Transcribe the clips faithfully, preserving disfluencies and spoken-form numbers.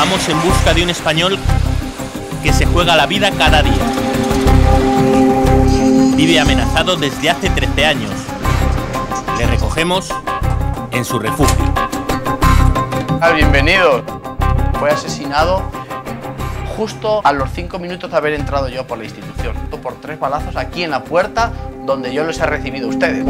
Vamos en busca de un español que se juega la vida cada día. Vive amenazado desde hace trece años. Le recogemos en su refugio. Bienvenido. Fue asesinado justo a los cinco minutos de haber entrado yo por la institución. Por tres balazos aquí en la puerta donde yo los he recibido a ustedes.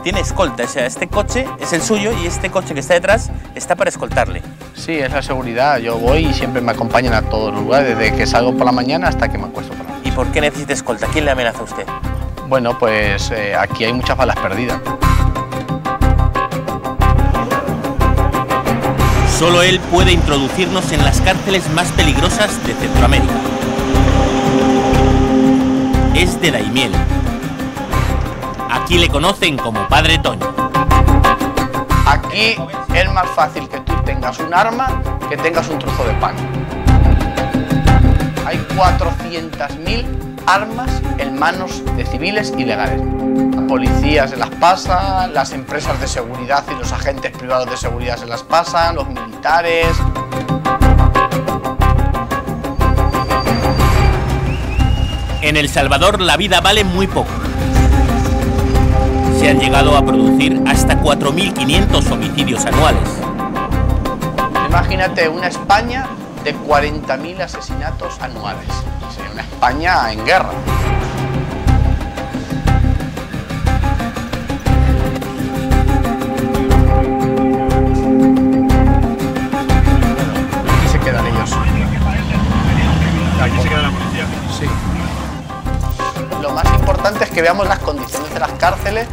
Tiene escolta, o sea, este coche es el suyo y este coche que está detrás está para escoltarle. Sí, es la seguridad, yo voy y siempre me acompañan a todos los lugares, desde que salgo por la mañana hasta que me acuesto por la noche. ¿Y por qué necesita escolta? ¿Quién le amenaza a usted? Bueno, pues eh, aquí hay muchas balas perdidas. Solo él puede introducirnos en las cárceles más peligrosas de Centroamérica. Es de Daimiel. Aquí le conocen como Padre Toño. Aquí es más fácil que tú tengas un arma que tengas un trozo de pan. Hay cuatrocientas mil armas en manos de civiles ilegales. Las policías se las pasan, las empresas de seguridad y los agentes privados de seguridad se las pasan, los militares. En El Salvador la vida vale muy poco. Se han llegado a producir hasta cuatro mil quinientos homicidios anuales. Imagínate una España de cuarenta mil asesinatos anuales. Sería una España en guerra. Aquí se quedan ellos. Aquí se queda la policía. Sí. Lo más importante es que veamos las condiciones de las cárceles,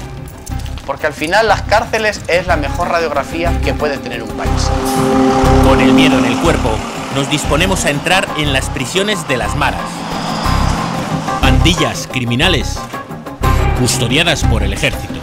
porque al final las cárceles es la mejor radiografía que puede tener un país. Con el miedo en el cuerpo, nos disponemos a entrar en las prisiones de las maras. Pandillas criminales, custodiadas por el ejército.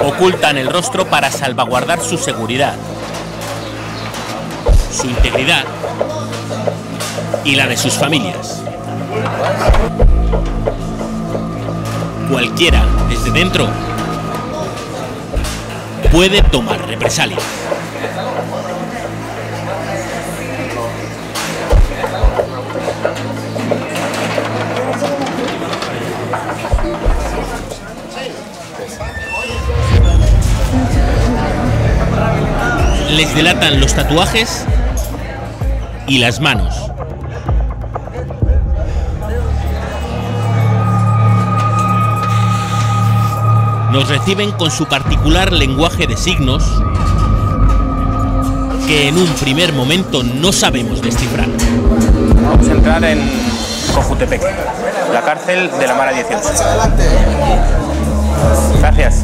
Ocultan el rostro para salvaguardar su seguridad, su integridad y la de sus familias. Cualquiera, desde dentro, puede tomar represalias. Les delatan los tatuajes y las manos. Nos reciben con su particular lenguaje de signos que en un primer momento no sabemos descifrar. Vamos a entrar en Cojutepec, la cárcel de la Mara dieciocho. Gracias.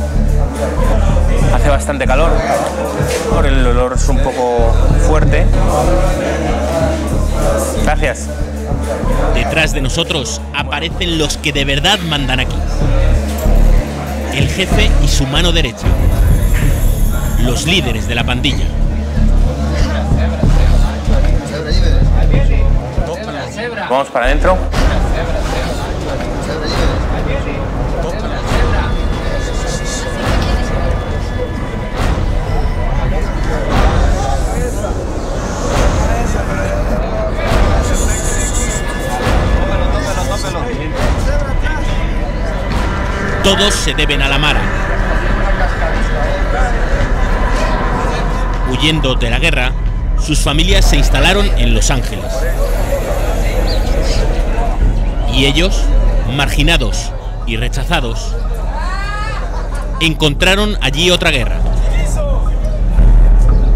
Hace bastante calor, el olor es un poco fuerte. Gracias. Detrás de nosotros aparecen los que de verdad mandan aquí. El jefe y su mano derecha. Los líderes de la pandilla. Vamos para adentro. Todos se deben a la Mara. Huyendo de la guerra, sus familias se instalaron en Los Ángeles. Y ellos, marginados y rechazados, encontraron allí otra guerra.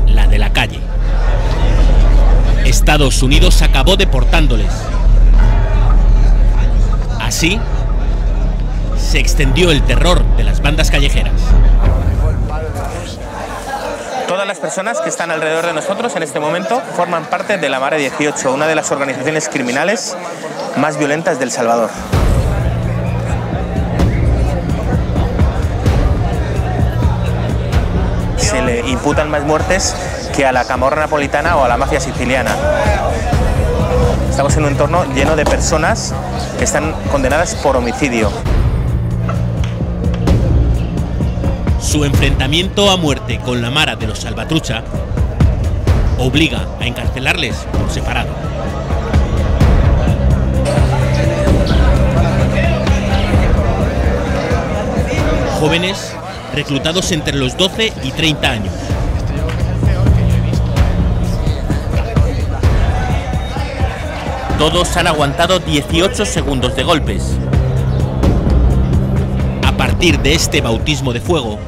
La de la calle. Estados Unidos acabó deportándoles. Así, se extendió el terror de las bandas callejeras. Todas las personas que están alrededor de nosotros en este momento forman parte de la Mara dieciocho, una de las organizaciones criminales más violentas del Salvador. imputan más muertes que a la camorra napolitana o a la mafia siciliana. Estamos en un entorno lleno de personas que están condenadas por homicidio. Su enfrentamiento a muerte con la Mara de los Salvatrucha obliga a encarcelarles por separado. Jóvenes reclutados entre los doce y treinta años. Todos han aguantado dieciocho segundos de golpes. A partir de este bautismo de fuego,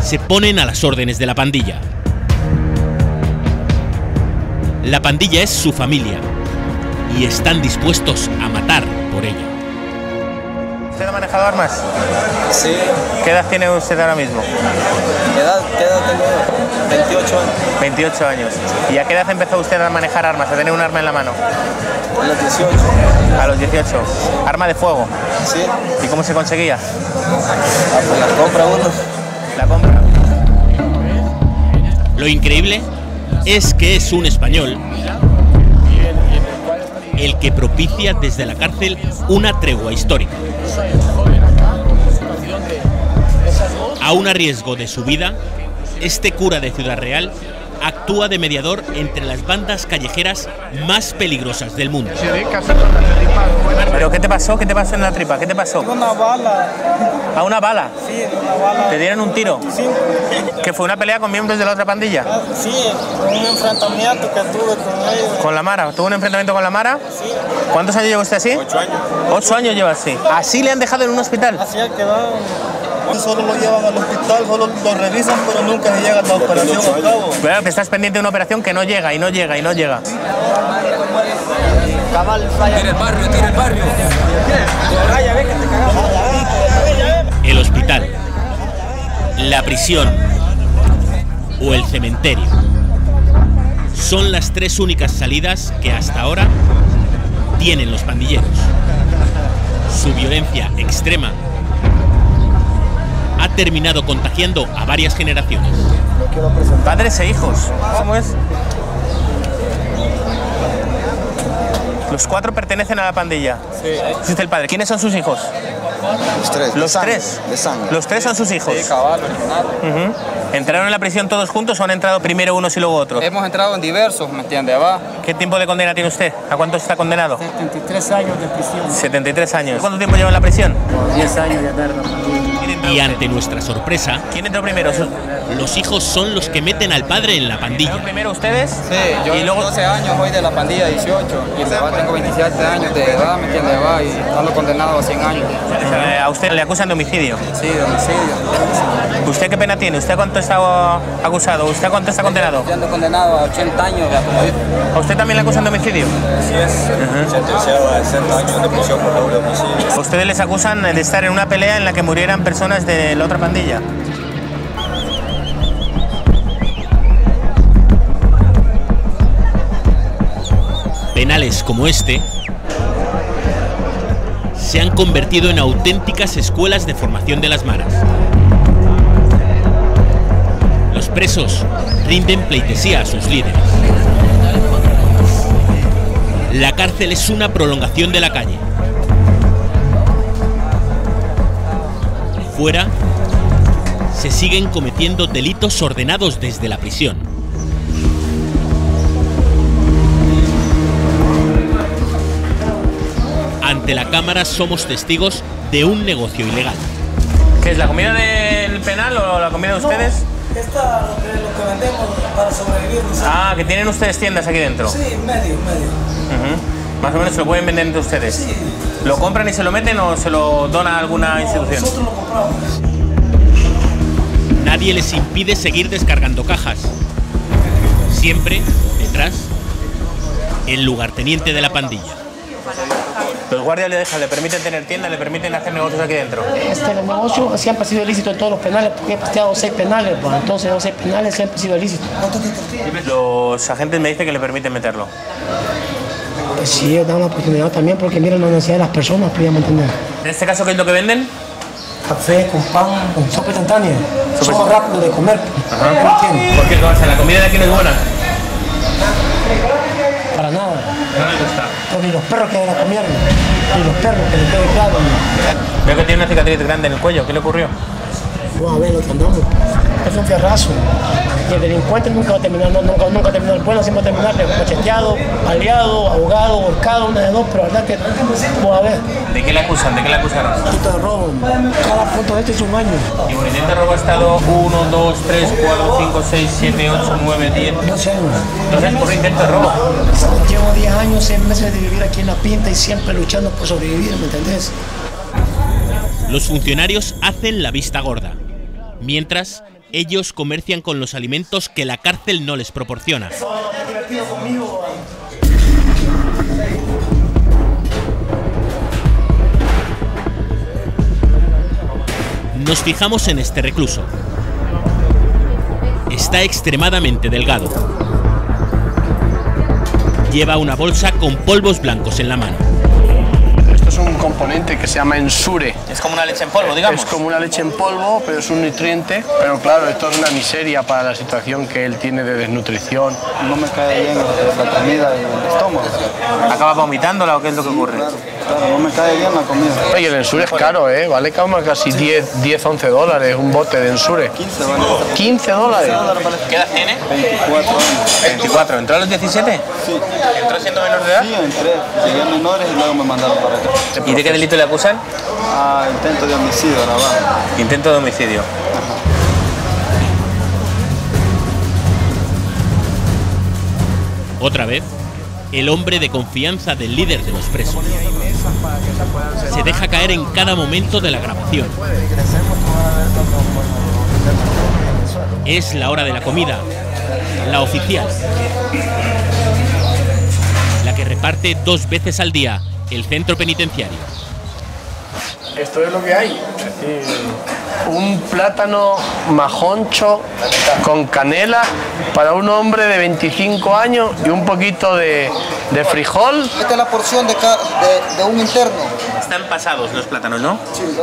se ponen a las órdenes de la pandilla. La pandilla es su familia y están dispuestos a matar por ella. ¿Usted ha manejado armas? Sí. ¿Qué edad tiene usted ahora mismo? ¿Qué edad, qué edad tengo? veintiocho años. veintiocho años. ¿Y a qué edad empezó usted a manejar armas, a tener un arma en la mano? A los dieciocho. A los dieciocho. ¿Arma de fuego? Sí. ¿Y cómo se conseguía? Ah, pues la compra uno. La compra. Lo increíble es que es un español el que propicia desde la cárcel una tregua histórica. Aún a riesgo de su vida, este cura de Ciudad Real actúa de mediador entre las bandas callejeras más peligrosas del mundo. ¿Pero qué te pasó? ¿Qué te pasó en la tripa? ¿Qué te pasó? Una bala. ¿A una bala? Sí, una bala. ¿Te dieron un tiro? Sí. ¿Que fue una pelea con miembros de la otra pandilla? Sí, un enfrentamiento que tuve con ellos. ¿Con la Mara? ¿Tuvo un enfrentamiento con la Mara? Sí. ¿Cuántos años lleva usted así? Ocho años. Ocho años lleva así. ¿Así le han dejado en un hospital? Así ha quedado. Solo lo llevan al hospital, solo lo revisan, pero nunca se llega a la operación a cabo. Claro, que estás pendiente de una operación que no llega, y no llega, y no llega. Tira el barrio, tira el barrio. El hospital, la prisión o el cementerio son las tres únicas salidas que hasta ahora tienen los pandilleros. Su violencia extrema ha terminado contagiando a varias generaciones. Padres e hijos. ¿Cómo es? Los cuatro pertenecen a la pandilla. Sí. Existe el padre. ¿Quiénes son sus hijos? Los tres. Los de tres. Sangre, de sangre. Los tres son sus hijos. Sí, cabal, original. Uh-huh. ¿Entraron en la prisión todos juntos o han entrado primero unos y luego otros? Hemos entrado en diversos, ¿me entiende? Va. ¿Qué tiempo de condena tiene usted? ¿A cuánto está condenado? setenta y tres años de prisión. setenta y tres años. ¿Cuánto tiempo lleva en la prisión? diez años ya tarda. Y ante nuestra sorpresa, ¿quién entró primero? Los hijos son los que meten al padre en la pandilla. ¿Primero ustedes? Sí, yo y luego... doce años voy de la pandilla, dieciocho. Y me va, tengo veintisiete años de edad, ¿me entiende? Va, y estando condenado a cien años. ¿A usted le acusan de homicidio? Sí, de homicidio. ¿Usted qué pena tiene? ¿Usted cuánto está acusado? ¿Usted cuánto está condenado? Yo ando condenado a ochenta años de atropello. ¿A usted también le acusan de homicidio? Sí, es. Uh-huh. Sentenciado a sesenta años de prisión por doble homicidio. ¿A ustedes les acusan de estar en una pelea en la que murieran personas de la otra pandilla? Penales como este se han convertido en auténticas escuelas de formación de las maras. Los presos rinden pleitesía a sus líderes. La cárcel es una prolongación de la calle. Fuera, se siguen cometiendo delitos ordenados desde la prisión. Ante la cámara somos testigos de un negocio ilegal. ¿Qué es, la comida del penal o la comida de ustedes? No, esta lo que, lo que vendemos para sobrevivir. ¿No? Ah, que tienen ustedes tiendas aquí dentro. Sí, medio, medio. Uh-huh. Más o menos se lo pueden vender entre ustedes. Sí. ¿Lo compran y se lo meten o se lo dona a alguna no, institución? Nosotros lo compramos. Nadie les impide seguir descargando cajas. Siempre detrás el lugarteniente de la pandilla. Los guardias le dejan, le permiten tener tiendas, le permiten hacer negocios aquí dentro. Este negocio siempre ha sido ilícito en todos los penales, porque he pasteado seis penales, pues entonces los seis penales siempre ha sido ilícito. Los agentes me dicen que le permiten meterlo. Pues sí, ellos dan una oportunidad también, porque miren la necesidad de las personas, podríamos entender. ¿En este caso qué es lo que venden? café con pan, con sopa instantánea. Somos rápidos de comer. Ajá. ¿Por qué entonces la comida de aquí no es buena? Para nada. No me gusta. Ni los perros que la comieron, ni los perros que les quedó claro. Veo que tiene una cicatriz grande en el cuello. ¿Qué le ocurrió? Vamos a ver lo que andamos. Es un fierrazo. Y el delincuente nunca va a terminar, no, nunca, nunca va a terminar el pueblo, siempre va a terminar macheteado, aliado, ahogado, ahorcado, una de dos, pero la verdad que vamos a ver. ¿De qué le acusan? ¿De qué le acusaron? Esto de robo. Cada punto de este es un año. Y bueno, intento robo ha estado uno, dos, tres, cuatro, cinco, seis, siete, ocho, nueve, diez. doce años. doce años por intento de robo. Llevo diez años, seis meses de vivir aquí en La Pinta y siempre luchando por sobrevivir, ¿me entendés? Los funcionarios hacen la vista gorda. Mientras, ellos comercian con los alimentos que la cárcel no les proporciona. Nos fijamos en este recluso. Está extremadamente delgado. Lleva una bolsa con polvos blancos en la mano. Es un componente que se llama ensure. Es como una leche en polvo, digamos. Es como una leche en polvo, pero es un nutriente. Pero claro, esto es una miseria para la situación que él tiene de desnutrición. No me cae bien la comida del estómago. ¿Acaba vomitándola o qué es lo que ocurre? Claro, claro, no me cae bien la comida. Y el ensure es caro, ¿eh? Vale como casi diez, once dólares un bote de ensure. quince dólares. ¿quince dólares? ¿Qué edad tiene? veinticuatro años. ¿veinticuatro? ¿Entró a los diecisiete? Sí. ¿Entró siendo menor de edad? Sí, entré. Llegué a menores y luego me mandaron para acá. ¿Y de qué delito le acusan? Ah, intento de homicidio, la verdad. Intento de homicidio. Ajá. Otra vez, el hombre de confianza del líder de los presos. Se deja caer en cada momento de la grabación. Es la hora de la comida, la oficial. La que reparte dos veces al día el centro penitenciario. Esto es lo que hay. Un plátano majoncho con canela para un hombre de veinticinco años y un poquito de, de frijol. Esta es la porción de, de, de un interno. Están pasados los plátanos, ¿no? Sí, ¿no?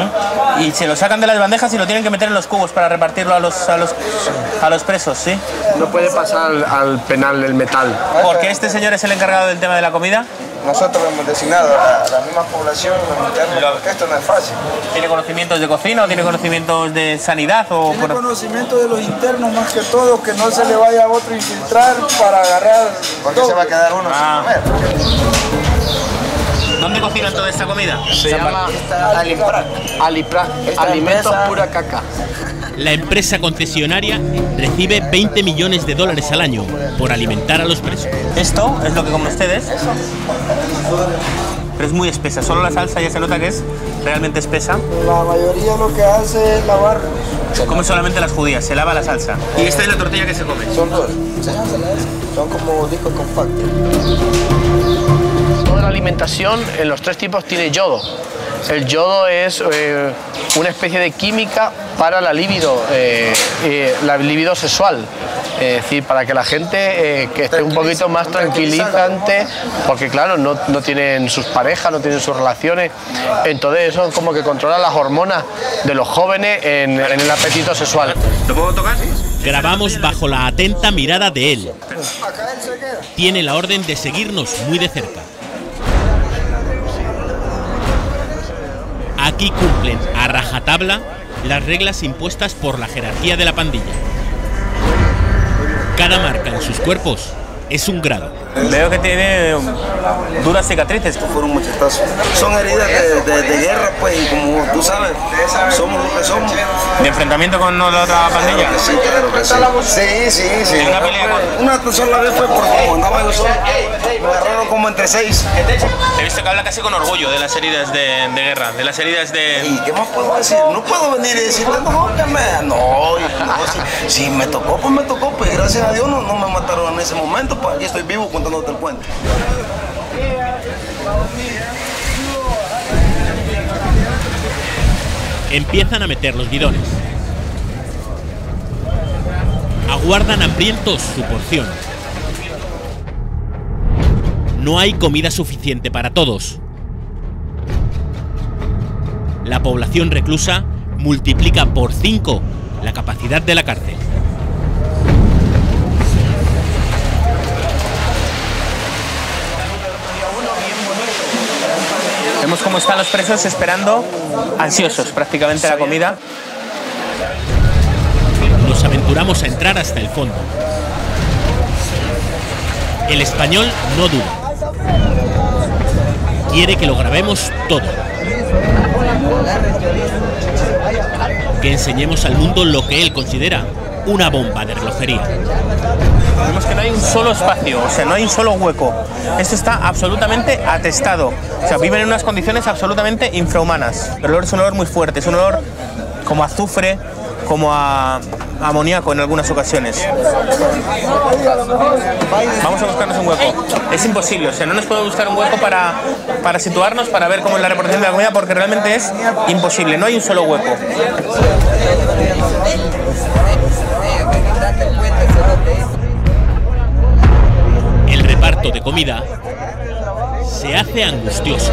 Uh-huh. Y se lo sacan de las bandejas y lo tienen que meter en los cubos para repartirlo a los, a los, a los presos, ¿sí? No puede pasar al penal el metal. ¿Porque este señor es el encargado del tema de la comida? Nosotros hemos designado a la misma población interna, porque esto no es fácil. ¿Tiene conocimientos de cocina o tiene conocimientos de sanidad? O tiene por... conocimiento de los internos más que todo, que no se le vaya a otro infiltrar para agarrar. Porque todo se va a quedar uno ah. sin comer. ¿Dónde cocinan toda esta comida? Se, se llama Alipra. Alipra, alimentos pura caca. La empresa concesionaria recibe veinte millones de dólares al año por alimentar a los presos. Esto es lo que comen ustedes. Pero es muy espesa, solo la salsa ya se nota que es realmente espesa. La mayoría lo que hace es lavar. Se comen solamente las judías, se lava la salsa. Y esta es la tortilla que se come. Son dos, son como discos compactos. Toda la alimentación en los tres tipos tiene yodo. El yodo es eh, una especie de química para la libido, eh, eh, la libido sexual. Eh, es decir, para que la gente eh, que esté un poquito más tranquilizante, porque claro, no, no tienen sus parejas, no tienen sus relaciones. Entonces eso es como que controla las hormonas de los jóvenes en, en el apetito sexual. ¿Lo puedo tocar? Grabamos bajo la atenta mirada de él. Tiene la orden de seguirnos muy de cerca. Aquí cumplen a rajatabla las reglas impuestas por la jerarquía de la pandilla. Cada marca en sus cuerpos es un grado. Veo que tiene duras cicatrices. Fueron muchetazos. Son heridas de, de, de guerra, pues, y como tú sabes, somos lo que somos. ¿De enfrentamiento con la otra pandilla? Claro que sí, claro que sí. Sí, sí, sí. ¿En una pelea con...? Una sola vez fue porque como andaba en los hombros, me agarraron como entre seis. He visto que habla casi con orgullo de las heridas de, de guerra, de las heridas de... ¿Y qué más puedo decir? No puedo venir y decir, no, que me... No, no, si, si me tocó, pues me tocó, pues gracias a Dios no, no me mataron en ese momento, pues aquí estoy vivo. Contándote el puente. Empiezan a meter los bidones. Aguardan hambrientos su porción. No hay comida suficiente para todos. la población reclusa multiplica por cinco la capacidad de la cárcel. Vemos cómo están los presos esperando, ansiosos prácticamente, la comida. Nos aventuramos a entrar hasta el fondo. El español no duda. Quiere que lo grabemos todo. Que enseñemos al mundo lo que él considera una bomba de relojería. Vemos que no hay un solo espacio, o sea, no hay un solo hueco. Esto está absolutamente atestado. O sea, viven en unas condiciones absolutamente infrahumanas. El olor es un olor muy fuerte, es un olor como a azufre, como a amoníaco en algunas ocasiones. Vamos a buscarnos un hueco. Es imposible, o sea, no nos podemos buscar un hueco para, para situarnos, para ver cómo es la repartición de la comida, porque realmente es imposible, no hay un solo hueco. El reparto de comida se hace angustioso.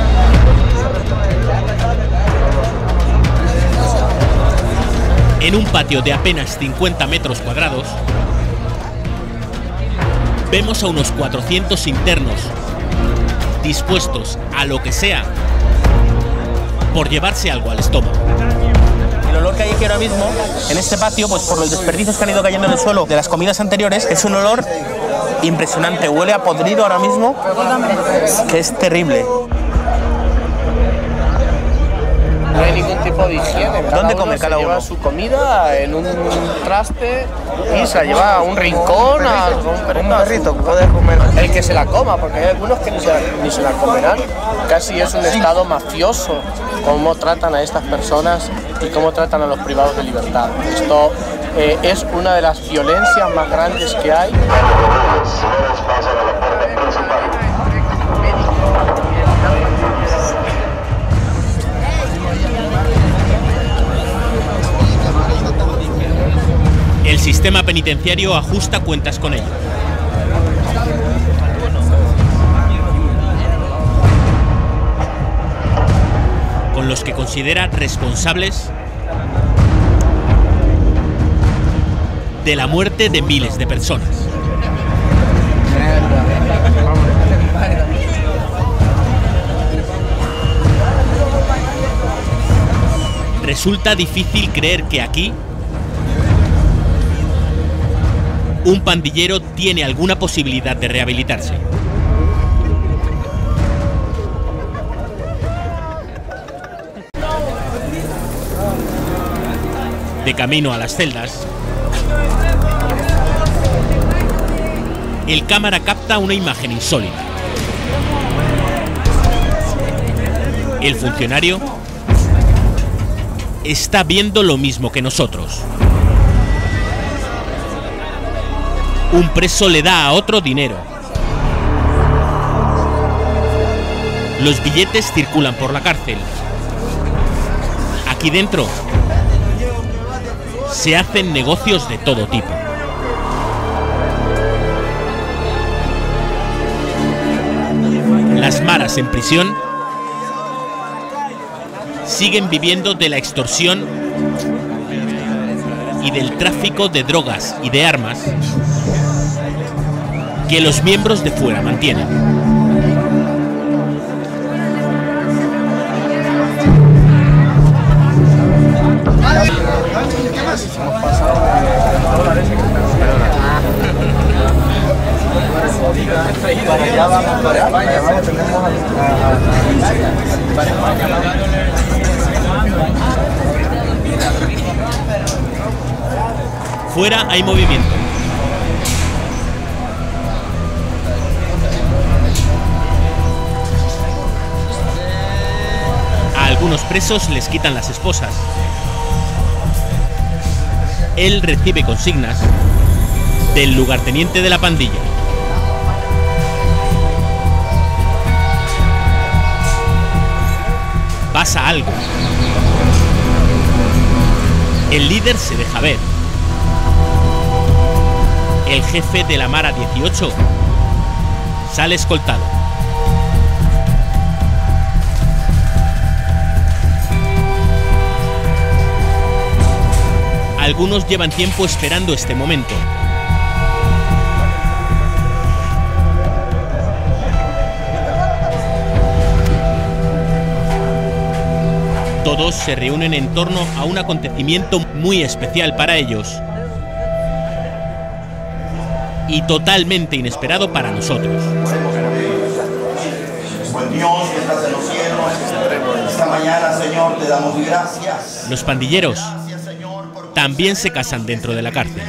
En un patio de apenas cincuenta metros cuadrados, vemos a unos cuatrocientos internos dispuestos a lo que sea por llevarse algo al estómago. El olor que hay aquí ahora mismo, en este patio, pues por los desperdicios que han ido cayendo en el suelo de las comidas anteriores, es un olor impresionante. Huele a podrido ahora mismo, que es terrible. No hay ningún tipo de higiene. Cada ¿Dónde come uno cada se uno? Lleva su comida en un traste y se la lleva a un rincón, un perrito, a un perrito, un perrito que puede comer. El que se la coma, porque hay algunos que ni se la, ni se la comerán. Casi es un estado mafioso cómo tratan a estas personas y cómo tratan a los privados de libertad. Esto eh, es una de las violencias más grandes que hay. El sistema penitenciario ajusta cuentas con ello. Con los que considera responsables de la muerte de miles de personas. Resulta difícil creer que aquí un pandillero tiene alguna posibilidad de rehabilitarse. De camino a las celdas, el cámara capta una imagen insólita. El funcionario está viendo lo mismo que nosotros. Un preso le da a otro dinero. Los billetes circulan por la cárcel. Aquí dentro se hacen negocios de todo tipo. Las maras en prisión siguen viviendo de la extorsión y del tráfico de drogas y de armas que los miembros de fuera mantienen. Fuera hay movimiento. Algunos presos les quitan las esposas. Él recibe consignas del lugarteniente de la pandilla. Pasa algo. El líder se deja ver. El jefe de la Mara dieciocho sale escoltado. Algunos llevan tiempo esperando este momento. Todos se reúnen en torno a un acontecimiento muy especial para ellos y totalmente inesperado para nosotros. Pues Dios que estás en los cielos, esta mañana, Señor, te damos gracias. Los pandilleros también se casan dentro de la cárcel.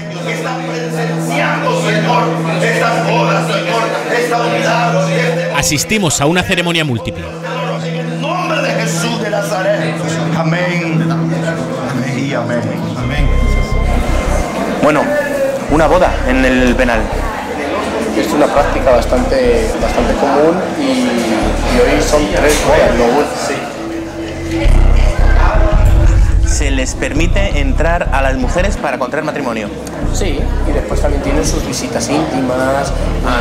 Asistimos a una ceremonia múltiple. Amén. Amén y amén. Amén. Bueno, una boda en el penal. Es una práctica bastante, bastante común y, y hoy son tres bodas, ¿no? Sí. ¿Se les permite entrar a las mujeres para contraer matrimonio? Sí, y después también tienen sus visitas íntimas, una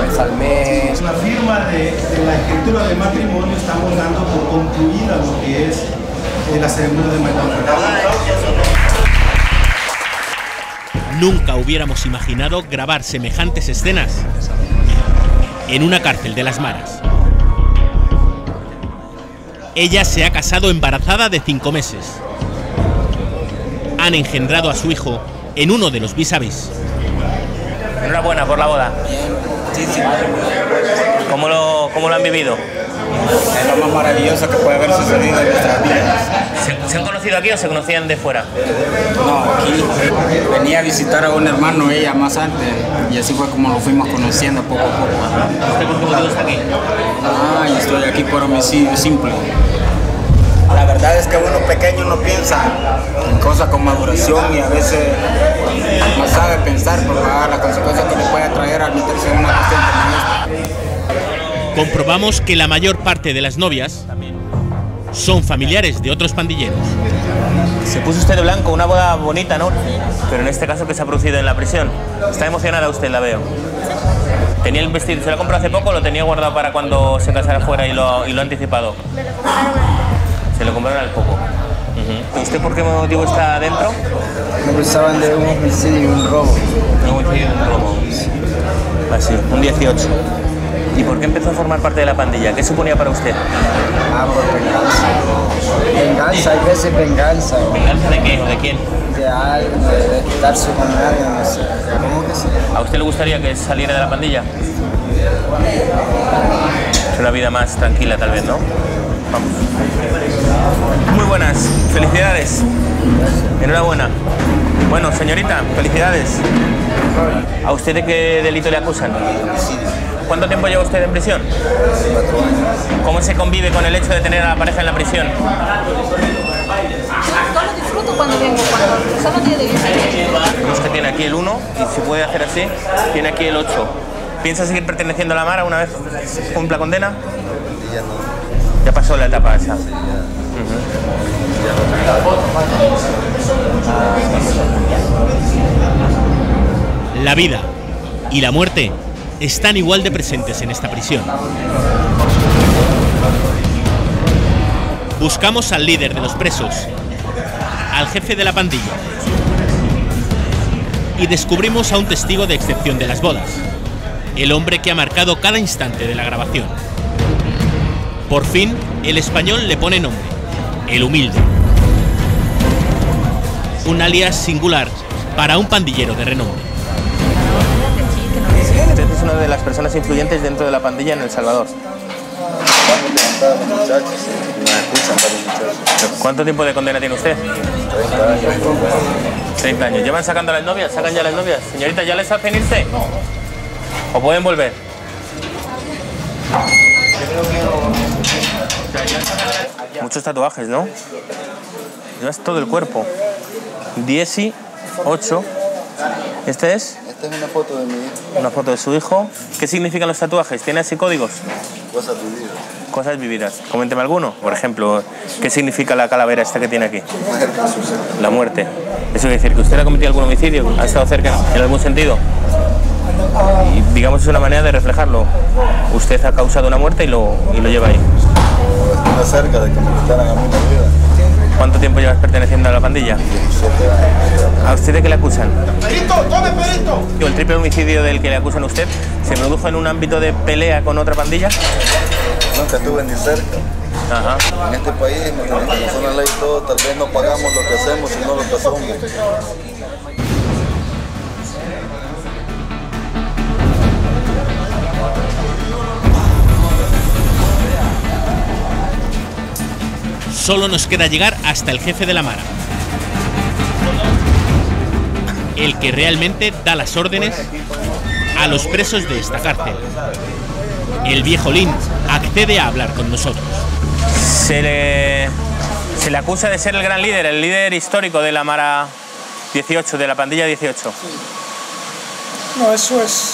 vez al mes. La firma de, de la escritura de matrimonio estamos dando por concluida lo que es la ceremonia de matrimonio. Nunca hubiéramos imaginado grabar semejantes escenas en una cárcel de las Maras. Ella se ha casado embarazada de cinco meses. Han engendrado a su hijo en uno de los vis-a-vis. Enhorabuena por la boda. Sí, sí. ¿Cómo lo, cómo lo han vivido? Es lo más maravilloso que puede haber sucedido en nuestras vidas. ¿Se, ¿Se han conocido aquí o se conocían de fuera? No, aquí. Venía a visitar a un hermano ella más antes y así fue como lo fuimos conociendo poco a poco. ¿Usted por qué motivo está aquí? Ah, yo estoy aquí por homicidio simple. La verdad es que uno pequeño no piensa en cosas con maduración y a veces no sabe pensar por las consecuencias que le puede traer al meterse en una cuestión como esta. Comprobamos que la mayor parte de las novias son familiares de otros pandilleros. Se puso usted de blanco, una boda bonita, ¿no? Pero en este caso que se ha producido en la prisión. Está emocionada usted, la veo. ¿Tenía el vestido, se lo compró hace poco o lo tenía guardado para cuando se casara fuera y lo, y lo ha anticipado? Me lo compraron al poco. Se lo compraron al poco. Uh-huh. ¿Usted por qué motivo está adentro? Me acusaban de un homicidio y un robo. Un homicidio y un robo. Así, un dieciocho. ¿Y por qué empezó a formar parte de la pandilla? ¿Qué suponía para usted? Ah, por venganza. Venganza, hay veces venganza. ¿O? ¿Venganza de qué? ¿De quién? De alguien, de quitarse con alguien, no sé. ¿Cómo que sí? ¿A usted le gustaría que saliera de la pandilla? Es una vida más tranquila, tal vez, ¿no? Vamos. Muy buenas, felicidades. Enhorabuena. Bueno, señorita, felicidades. ¿A usted de qué delito le acusan? ¿Cuánto tiempo lleva usted en prisión? Cuatro años. ¿Cómo se convive con el hecho de tener a la pareja en la prisión? Yo lo disfruto cuando vengo, cuando solo tiene diez. Usted tiene aquí el uno y si puede hacer así, tiene aquí el ocho. ¿Piensa seguir perteneciendo a la Mara una vez cumpla condena? Ya no. Ya pasó la etapa esa. Sí, ya. Uh-huh. La vida y la muerte están igual de presentes en esta prisión. Buscamos al líder de los presos, al jefe de la pandilla, y descubrimos a un testigo de excepción de las bodas, el hombre que ha marcado cada instante de la grabación. Por fin, el español le pone nombre, el Humilde. Un alias singular para un pandillero de renombre. Usted es una de las personas influyentes dentro de la pandilla en El Salvador. ¿Cuánto tiempo de condena tiene usted? treinta años. ¿Llevan sacando a las novias? ¿Sacan ya a las novias? Señorita, ¿ya les hacen irse? ¿O pueden volver? Muchos tatuajes, ¿no? Llevas todo el cuerpo. dieciocho. ¿Este es? Esta es una foto de mi hijo. Una foto de su hijo. ¿Qué significan los tatuajes? ¿Tiene así códigos? Cosas vividas. Cosas vividas. Coménteme alguno. Por ejemplo, ¿qué significa la calavera esta que tiene aquí? La muerte. Eso quiere decir que usted ha cometido algún homicidio, ha estado cerca en algún sentido. Y digamos es una manera de reflejarlo. Usted ha causado una muerte y lo, y lo lleva ahí. Está cerca de que me quitaran a mí la vida. ¿Cuánto tiempo llevas perteneciendo a la pandilla? ¿A usted de qué le acusan? ¡Perito! ¡Tome, perito! ¿El triple homicidio del que le acusan a usted se produjo en un ámbito de pelea con otra pandilla? Nunca estuve ni cerca. Ajá. En este país, en la ley, todo, tal vez no pagamos lo que hacemos, sino lo que somos. Solo nos queda llegar hasta el jefe de la Mara, el que realmente da las órdenes a los presos de esta cárcel. El viejo Lin accede a hablar con nosotros. Se le, se le acusa de ser el gran líder, el líder histórico de la Mara dieciocho, de la pandilla dieciocho. Sí. No, eso es,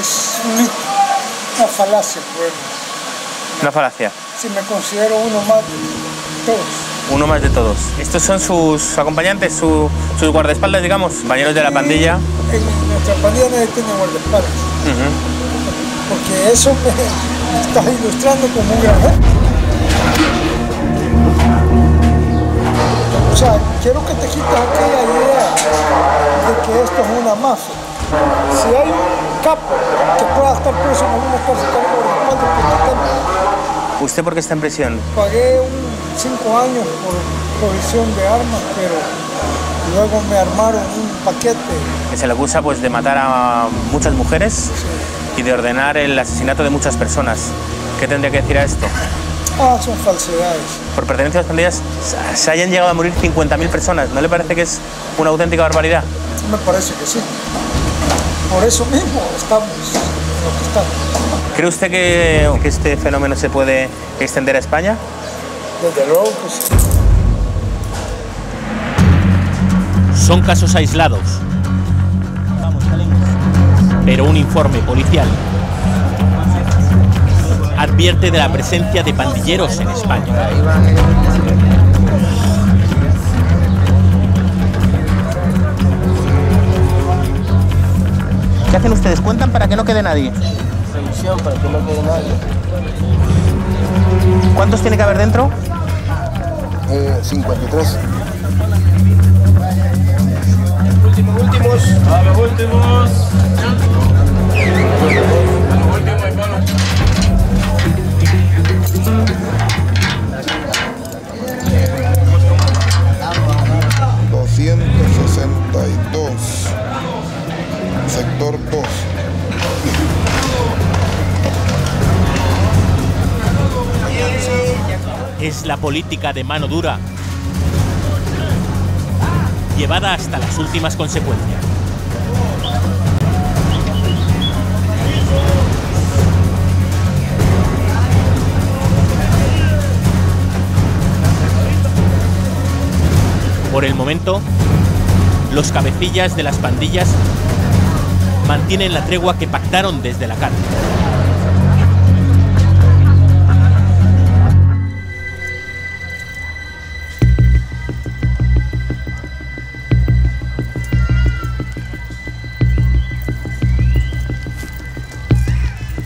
es una falacia. Pues. Una falacia. Si me considero uno más de todos. Uno más de todos. ¿Estos son sus acompañantes, su, sus guardaespaldas, digamos, compañeros de la pandilla? En nuestra pandilla nadie tiene guardaespaldas. Uh-huh. Porque eso me estás ilustrando como un gran reto. O sea, quiero que te quites aquella idea de que esto es una mafia. Si hay un capo que pueda estar preso, no vamos a estar sacando guardaespaldas porque no tengo. ¿Usted por qué está en prisión? Pagué un cinco años por provisión de armas, pero luego me armaron un paquete. Se le acusa pues, de matar a muchas mujeres, sí, y de ordenar el asesinato de muchas personas. ¿Qué tendría que decir a esto? Ah, son falsedades. Por pertenencia a las pandillas se hayan llegado a morir cincuenta mil personas. ¿No le parece que es una auténtica barbaridad? Me parece que sí. Por eso mismo estamos en lo que estamos. ¿Cree usted que, que este fenómeno se puede extender a España? Desde luego, pues. Son casos aislados, pero un informe policial advierte de la presencia de pandilleros en España. ¿Qué hacen ustedes? ¿Cuentan para que no quede nadie? Para que no quede nadie. ¿Cuántos tiene que haber dentro? Eh, cincuenta y tres. Los últimos, últimos. A los últimos. doscientos sesenta y dos. Sector dos. Es la política de mano dura, llevada hasta las últimas consecuencias. Por el momento, los cabecillas de las pandillas mantienen la tregua que pactaron desde la cárcel.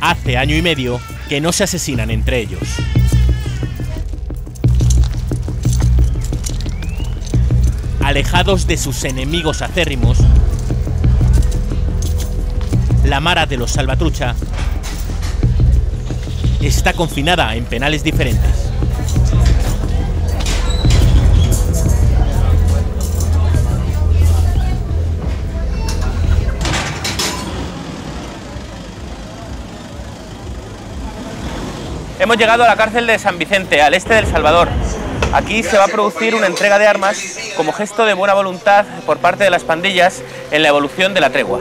Hace año y medio que no se asesinan entre ellos. Alejados de sus enemigos acérrimos, la Mara de los Salvatrucha está confinada en penales diferentes. Hemos llegado a la cárcel de San Vicente, al este del Salvador. Aquí se va a producir una entrega de armas como gesto de buena voluntad por parte de las pandillas en la evolución de la tregua.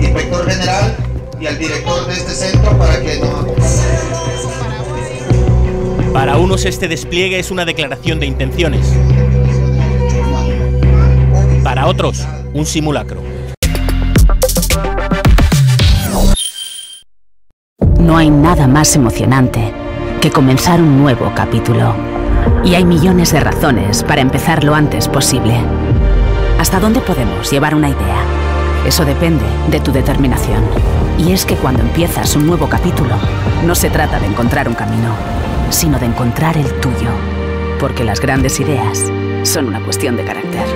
Inspector general y al director de este centro para que nos acompañen. Para unos este despliegue es una declaración de intenciones. Para otros, un simulacro. No hay nada más emocionante que comenzar un nuevo capítulo. Y hay millones de razones para empezar lo antes posible. ¿Hasta dónde podemos llevar una idea? Eso depende de tu determinación. Y es que cuando empiezas un nuevo capítulo, no se trata de encontrar un camino, sino de encontrar el tuyo. Porque las grandes ideas son una cuestión de carácter.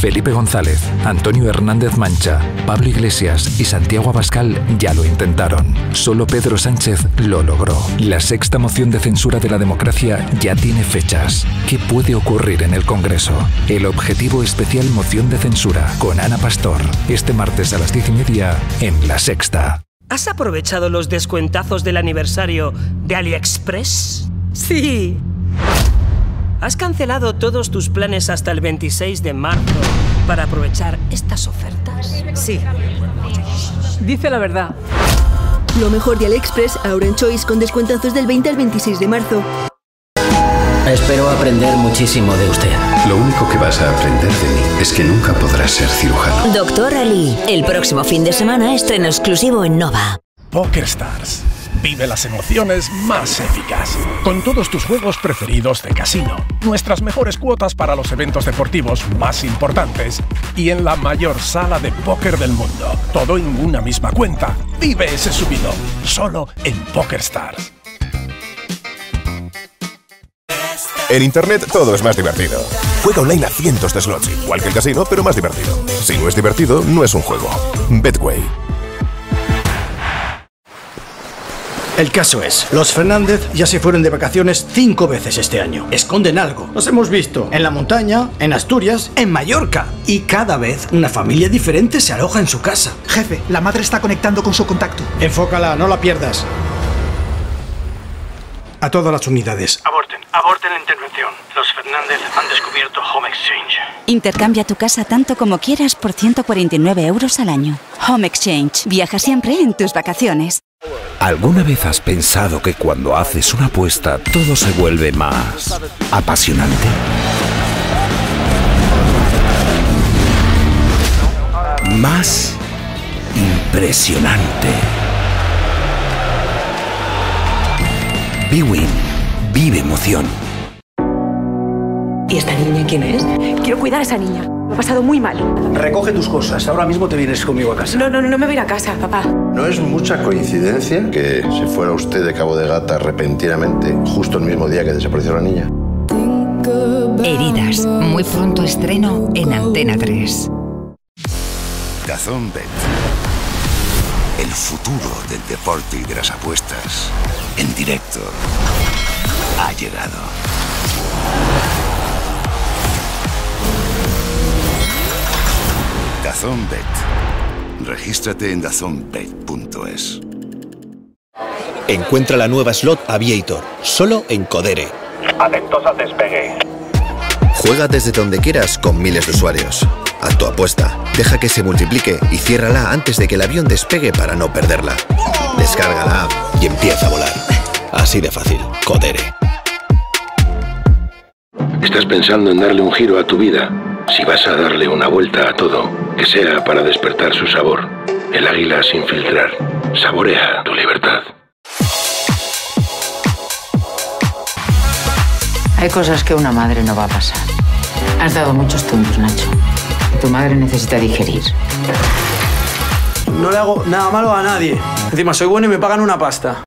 Felipe González, Antonio Hernández Mancha, Pablo Iglesias y Santiago Abascal ya lo intentaron. Solo Pedro Sánchez lo logró. La sexta moción de censura de la democracia ya tiene fechas. ¿Qué puede ocurrir en el Congreso? El objetivo especial moción de censura con Ana Pastor. Este martes a las diez y media en La Sexta. ¿Has aprovechado los descuentazos del aniversario de AliExpress? Sí. Has cancelado todos tus planes hasta el veintiséis de marzo para aprovechar estas ofertas. Sí. Dice la verdad. Lo mejor de AliExpress ahora en Choice con descuentazos del veinte al veintiséis de marzo. Espero aprender muchísimo de usted. Lo único que vas a aprender de mí es que nunca podrás ser cirujano. Doctor Ali, el próximo fin de semana estreno exclusivo en Nova. PokerStars. Vive las emociones más épicas, con todos tus juegos preferidos de casino, nuestras mejores cuotas para los eventos deportivos más importantes y en la mayor sala de póker del mundo. Todo en una misma cuenta. Vive ese subido, solo en PokerStars. En Internet todo es más divertido. Juega online a cientos de slots, igual que el casino, pero más divertido. Si no es divertido, no es un juego. Betway. El caso es, los Fernández ya se fueron de vacaciones cinco veces este año. Esconden algo. Los hemos visto en la montaña, en Asturias, en Mallorca. Y cada vez una familia diferente se aloja en su casa. Jefe, la madre está conectando con su contacto. Enfócala, no la pierdas. A todas las unidades. Aborten, aborten la intervención. Los Fernández han descubierto Home Exchange. Intercambia tu casa tanto como quieras por ciento cuarenta y nueve euros al año. Home Exchange. Viaja siempre en tus vacaciones. ¿Alguna vez has pensado que cuando haces una apuesta todo se vuelve más apasionante? Más impresionante. Bwin. Vive emoción. ¿Y esta niña quién es? Quiero cuidar a esa niña. Lo he pasado muy mal. Recoge tus cosas. Ahora mismo te vienes conmigo a casa. No, no, no me voy a ir a casa, papá. ¿No es mucha coincidencia que se fuera usted de Cabo de Gata repentinamente justo el mismo día que desapareció la niña? Heridas. Muy pronto estreno en Antena tres. Dazón Bet. El futuro del deporte y de las apuestas. En directo. Ha llegado. Dazón Bet. Regístrate en dazón bet punto es. Encuentra la nueva slot Aviator, solo en Codere. Atentos al despegue. Juega desde donde quieras con miles de usuarios. Haz tu apuesta, deja que se multiplique y ciérrala antes de que el avión despegue para no perderla. Descarga la app y empieza a volar. Así de fácil, Codere. ¿Estás pensando en darle un giro a tu vida? Si vas a darle una vuelta a todo, que sea para despertar su sabor. El águila sin filtrar. Saborea tu libertad. Hay cosas que una madre no va a pasar. Has dado muchos tumbos, Nacho. Tu madre necesita digerir. No le hago nada malo a nadie. Encima soy bueno y me pagan una pasta.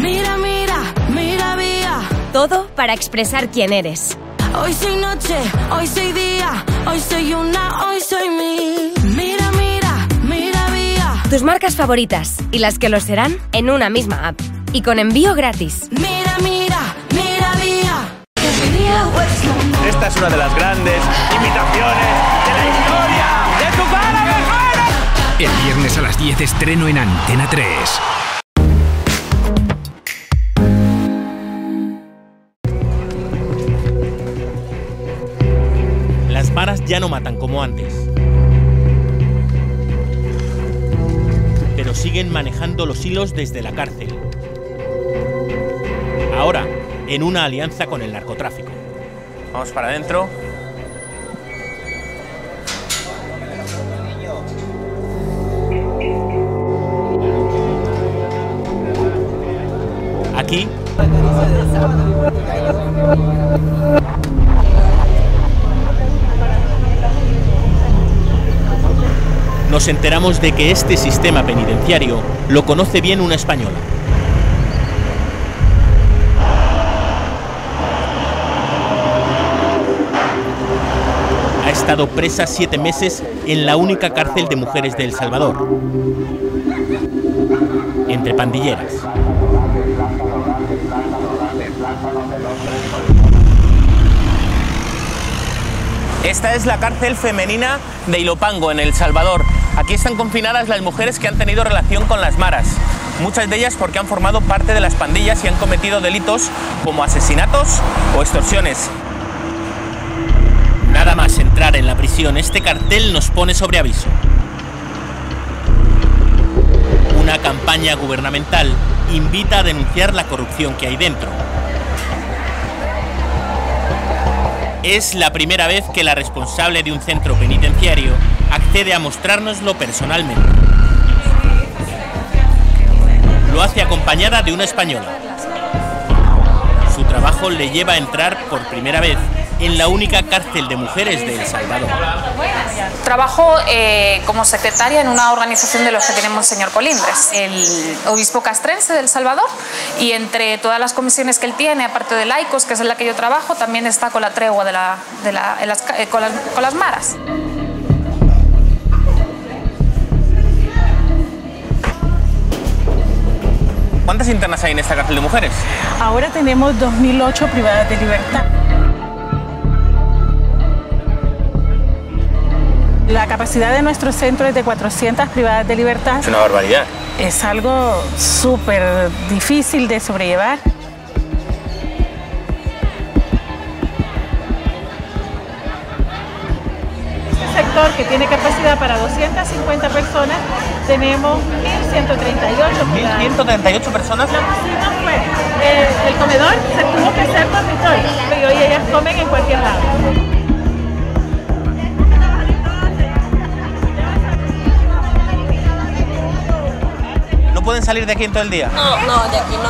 Mira, mira, mira, mira. Todo para expresar quién eres. Hoy soy noche, hoy soy día, hoy soy una, hoy soy mí. Mira, mira, mira, mira. Tus marcas favoritas y las que lo serán en una misma app. Y con envío gratis. Mira, mira, mira, mira. Esta es una de las grandes imitaciones de la historia de tu cara mejora. El viernes a las diez estreno en Antena tres. Maras ya no matan como antes, pero siguen manejando los hilos desde la cárcel. Ahora, en una alianza con el narcotráfico. Vamos para adentro. Aquí Nos enteramos de que este sistema penitenciario lo conoce bien una española. Ha estado presa siete meses en la única cárcel de mujeres de El Salvador, entre pandilleras. Esta es la cárcel femenina de Ilopango, en El Salvador. Aquí están confinadas las mujeres que han tenido relación con las maras, muchas de ellas porque han formado parte de las pandillas y han cometido delitos como asesinatos o extorsiones. Nada más entrar en la prisión, este cartel nos pone sobre aviso. Una campaña gubernamental invita a denunciar la corrupción que hay dentro. Es la primera vez que la responsable de un centro penitenciario accede a mostrárnoslo personalmente. Lo hace acompañada de una española. Su trabajo le lleva a entrar por primera vez en la única cárcel de mujeres de El Salvador. Trabajo eh, como secretaria en una organización de los que tenemos el señor Colindres, el obispo castrense de El Salvador, y entre todas las comisiones que él tiene, aparte de laicos, que es en la que yo trabajo, también está con la tregua de, la, de, la, de las, eh, con, las, con las maras. ¿Cuántas internas hay en esta cárcel de mujeres? Ahora tenemos dos mil ocho privadas de libertad. La capacidad de nuestro centro es de cuatrocientas privadas de libertad. Es una barbaridad. Es algo súper difícil de sobrellevar. Este sector, que tiene capacidad para doscientas cincuenta personas, tenemos mil ciento treinta y ocho privadas. mil ciento treinta y ocho personas. La cocina fue, eh, el comedor se tuvo que hacer dormitorio, pero hoy ellas comen en cualquier lado. ¿Pueden salir de aquí en todo el día? No, no, de aquí no.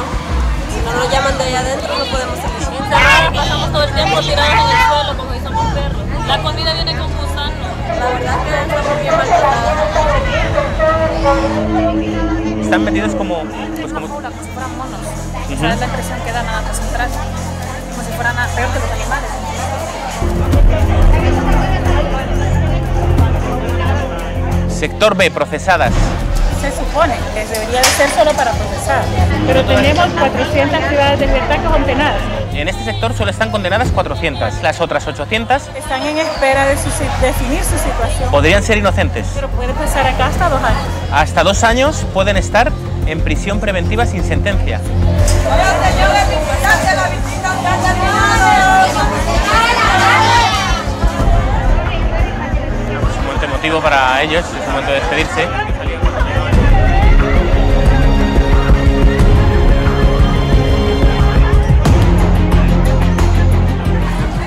Si no nos llaman de allá adentro, no podemos salir. Encerrados, pasamos todo el tiempo tirados en el suelo, como dicen los perros. La comida viene con gusano. La verdad es que estamos bien maltratados. Están metidos como... Pues, como jula, como si fueran monos. Uh-huh. O sea, es la impresión que dan a concentrar. Como si fueran peor que los animales. Sector B, procesadas. Se supone que debería de ser solo para procesar. Pero tenemos cuatrocientas privadas de libertad que son condenadas. En este sector solo están condenadas cuatrocientas. Las otras ochocientas... están en espera de su, definir su situación. Podrían ser inocentes. Pero pueden pasar acá hasta dos años. Hasta dos años pueden estar en prisión preventiva sin sentencia. Hola, señores, visitante, la visita está terminada. Es un momento emotivo para ellos, es un momento de despedirse.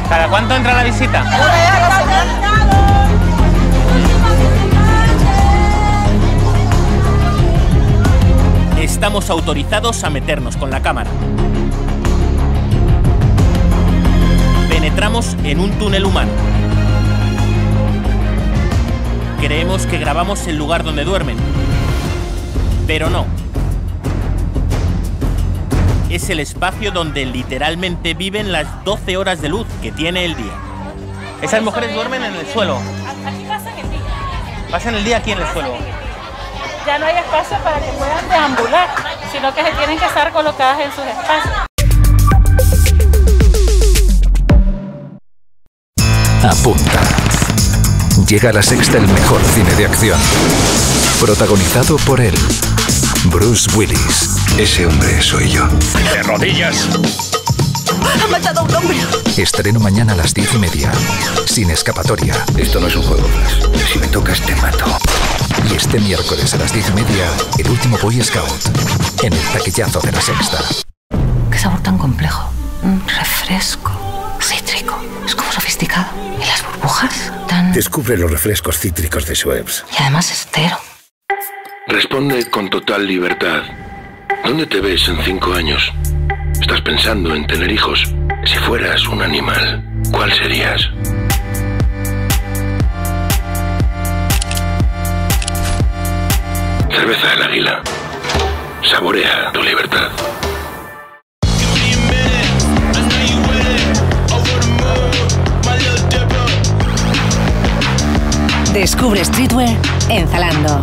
¿Cada cuánto entra la visita? Estamos autorizados a meternos con la cámara. Penetramos en un túnel humano. Creemos que grabamos el lugar donde duermen, pero no. Es el espacio donde literalmente viven las doce horas de luz que tiene el día. Esas mujeres duermen en el suelo. Aquí pasan el día. Pasan el día aquí en el suelo. Ya no hay espacio para que puedan deambular, sino que se tienen que estar colocadas en sus espacios. Apunta. Llega a La Sexta el mejor cine de acción. Protagonizado por él, Bruce Willis. Ese hombre soy yo. ¡De rodillas! ¡Ha matado a un hombre! Estreno mañana a las diez y media. Sin escapatoria. Esto no es un juego. Si me tocas, te mato. Y este miércoles a las diez y media, El último Boy Scout. En el taquillazo de La Sexta. Qué sabor tan complejo. Mm, refresco. Cítrico. Es como sofisticado. ¿Y las burbujas? Tan... Descubre los refrescos cítricos de Schweppes. Y además estero. Responde con total libertad. ¿Dónde te ves en cinco años? Estás pensando en tener hijos. Si fueras un animal, ¿cuál serías? Cerveza del Águila. Saborea tu libertad. Descubre streetwear en Zalando.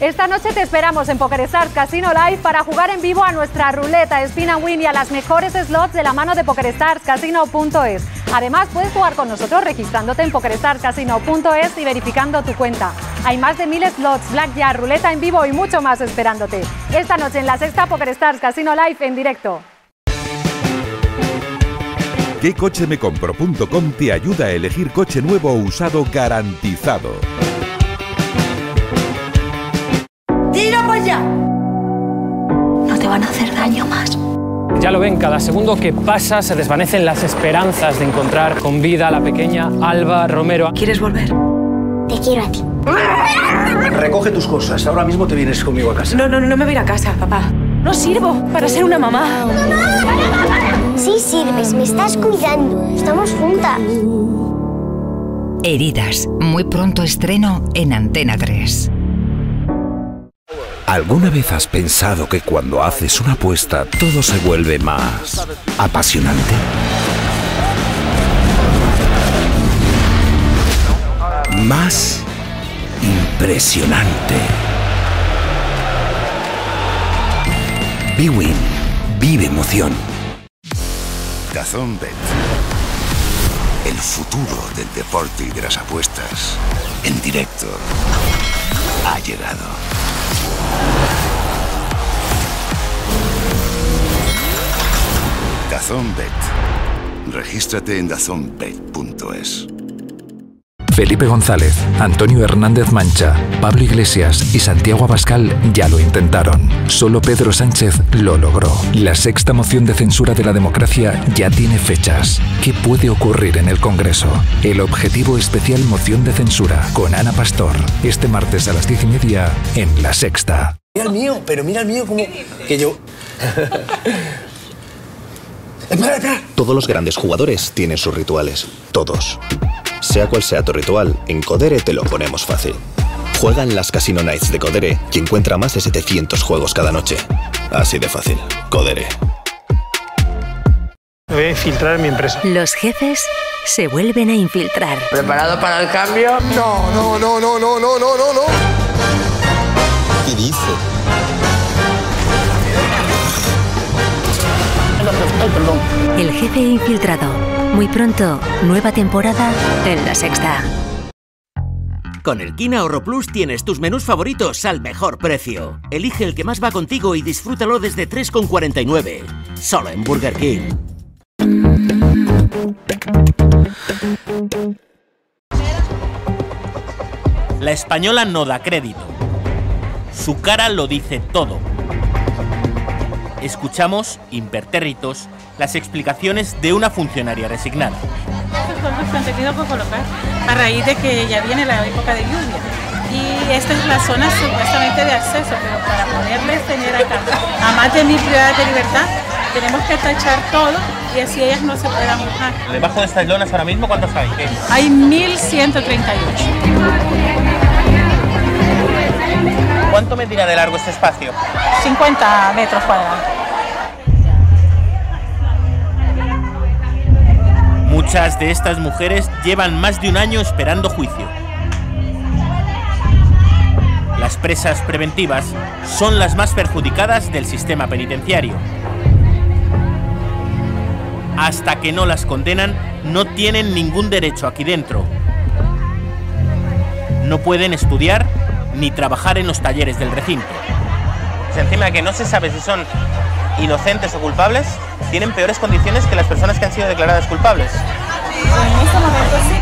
Esta noche te esperamos en PokerStars Casino Live para jugar en vivo a nuestra ruleta Spin and Win y a las mejores slots de la mano de PokerStars Casino punto es. Además, puedes jugar con nosotros registrándote en PokerStars Casino punto es y verificando tu cuenta. Hay más de mil slots, blackjack, ruleta en vivo y mucho más esperándote. Esta noche en La Sexta, PokerStars Casino Live en directo. que coche me compro punto com te ayuda a elegir coche nuevo o usado garantizado. ¡Tira para allá! No te van a hacer daño más. Ya lo ven, cada segundo que pasa se desvanecen las esperanzas de encontrar con vida a la pequeña Alba Romero. ¿Quieres volver? Te quiero a ti. Recoge tus cosas, ahora mismo te vienes conmigo a casa. No, no, no me voy a ir a casa, papá. No sirvo para ser una mamá. Sí sirves, me estás cuidando. Estamos juntas. Heridas, muy pronto estreno en Antena tres. ¿Alguna vez has pensado que cuando haces una apuesta todo se vuelve más apasionante? Más impresionante. Bwin, vive emoción. Dazón Bet. El futuro del deporte y de las apuestas en directo ha llegado. Dazón Bet. Regístrate en dazón bet punto es. Felipe González, Antonio Hernández Mancha, Pablo Iglesias y Santiago Abascal ya lo intentaron. Solo Pedro Sánchez lo logró. La sexta moción de censura de la democracia ya tiene fechas. ¿Qué puede ocurrir en el Congreso? El objetivo especial moción de censura con Ana Pastor. Este martes a las diez y media en La Sexta. Mira el mío, pero mira el mío como que yo... ¡Espera, espera! Todos los grandes jugadores tienen sus rituales. Todos. Sea cual sea tu ritual, en Codere te lo ponemos fácil. Juega en las Casino Nights de Codere y encuentra más de setecientos juegos cada noche. Así de fácil. Codere. Voy a infiltrar en mi empresa. Los jefes se vuelven a infiltrar. ¿Preparado para el cambio? No, no, no, no, no, no, no, no, no. ¿Qué dice? Ay, perdón. El jefe infiltrado. Muy pronto, nueva temporada en La Sexta. Con el Kina Ahorro Plus tienes tus menús favoritos al mejor precio. Elige el que más va contigo y disfrútalo desde tres con cuarenta y nueve. Solo en Burger King. La española no da crédito. Su cara lo dice todo. Escuchamos, impertérritos, las explicaciones de una funcionaria resignada. Los contenidos por colocar a raíz de que ya viene la época de lluvia y esta es la zona supuestamente de acceso, pero para poderles tener acá a más de mil privadas de libertad tenemos que tachar todo y así ellas no se puedan mojar. Debajo de estas lonas ahora mismo, ¿cuántos hay? ¿Qué? Hay mil ciento treinta y ocho. ¿Cuánto medirá de largo este espacio? cincuenta metros cuadrados. Muchas de estas mujeres llevan más de un año esperando juicio. Las presas preventivas son las más perjudicadas del sistema penitenciario. Hasta que no las condenan, no tienen ningún derecho aquí dentro. No pueden estudiar ni trabajar en los talleres del recinto. Encima de que no se sabe si son inocentes o culpables, tienen peores condiciones que las personas que han sido declaradas culpables. En este momento sí.